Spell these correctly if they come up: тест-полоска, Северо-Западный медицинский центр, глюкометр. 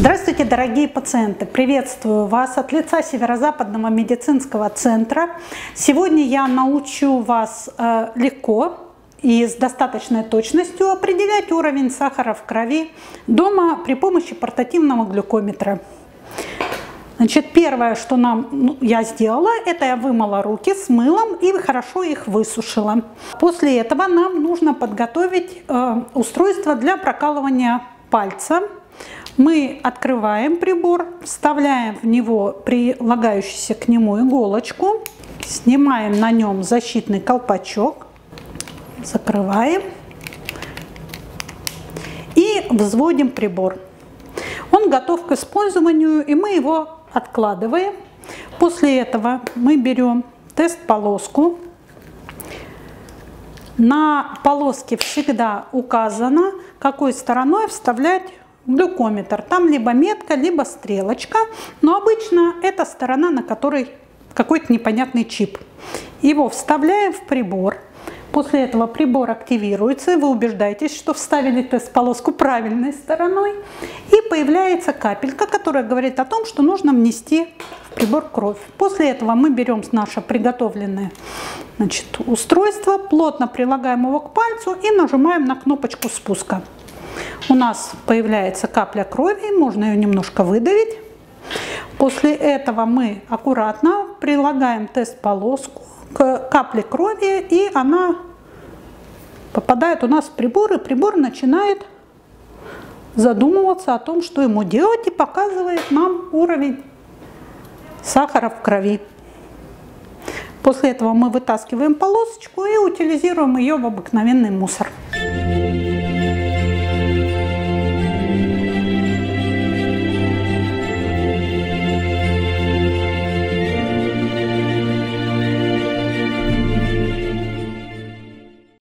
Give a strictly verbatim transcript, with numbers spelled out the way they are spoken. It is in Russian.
Здравствуйте, дорогие пациенты! Приветствую вас от лица Северо-Западного медицинского центра. Сегодня я научу вас легко и с достаточной точностью определять уровень сахара в крови дома при помощи портативного глюкометра. Значит, первое, что нам, ну, я сделала, это я вымыла руки с мылом и хорошо их высушила. После этого нам нужно подготовить э, устройство для прокалывания пальца. Мы открываем прибор, вставляем в него прилагающуюся к нему иголочку, снимаем на нем защитный колпачок, закрываем и взводим прибор. Он готов к использованию, и мы его откладываем. После этого мы берем тест-полоску. На полоске всегда указано, какой стороной вставлять глюкометр. Там либо метка, либо стрелочка, но обычно это сторона, на которой какой-то непонятный чип. Его вставляем в прибор. После этого прибор активируется, и вы убеждаетесь, что вставили тест-полоску правильной стороной. И появляется капелька, которая говорит о том, что нужно внести в прибор кровь. После этого мы берем наше приготовленное, значит, устройство, плотно прилагаем его к пальцу и нажимаем на кнопочку спуска. У нас появляется капля крови, можно ее немножко выдавить. После этого мы аккуратно прилагаем тест-полоску к капле крови, и она попадает у нас в прибор, и прибор начинает задумываться о том, что ему делать, и показывает нам уровень сахара в крови. После этого мы вытаскиваем полосочку и утилизируем ее в обыкновенный мусор.